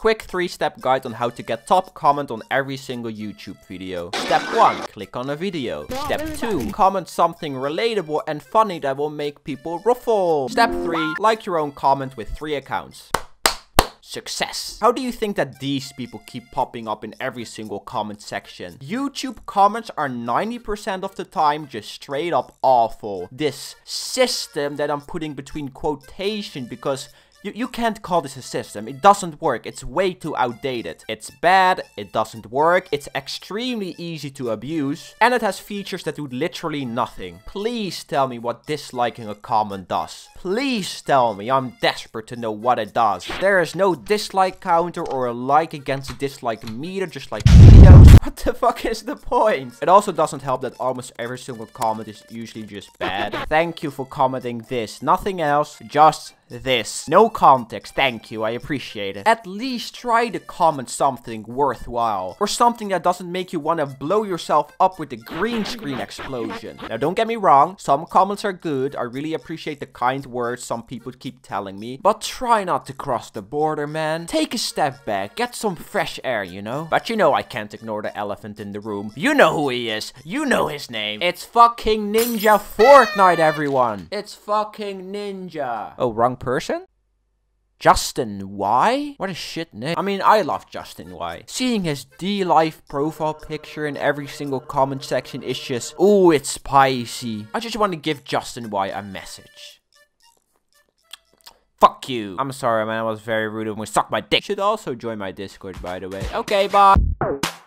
Quick 3-step guide on how to get top comment on every single YouTube video. Step 1. Click on a video. Step 2. Comment something relatable and funny that will make people ruffle. Step 3. Like your own comment with 3 accounts. Success. How do you think that these people keep popping up in every single comment section? YouTube comments are 90% of the time just straight up awful. This system that I'm putting between quotation, because you can't call this a system. It doesn't work. It's way too outdated. It's bad. It doesn't work. It's extremely easy to abuse. And it has features that do literally nothing. Please tell me what disliking a comment does. Please tell me. I'm desperate to know what it does. There is no dislike counter or a like against a dislike meter, just like videos. What the fuck is the point? It also doesn't help that almost every single comment is usually just bad. Thank you for commenting this. Nothing else. Just this. No context, thank you, I appreciate it. At least try to comment something worthwhile, or something that doesn't make you want to blow yourself up with the green screen explosion. Now don't get me wrong, some comments are good, I really appreciate the kind words some people keep telling me, but try not to cross the border, man. Take a step back, get some fresh air, you know? But you know I can't ignore the elephant in the room. You know who he is, you know his name. It's fucking Ninja Fortnite, everyone. It's fucking Ninja. Oh, wrong person? Justin Y? What a shit name. I mean, I love Justin Y. Seeing his DLive profile picture in every single comment section is just, ooh, it's spicy. I just want to give Justin Y a message. Fuck you. I'm sorry, man. I was very rude of him. Suck my dick. You should also join my Discord, by the way. Okay, bye.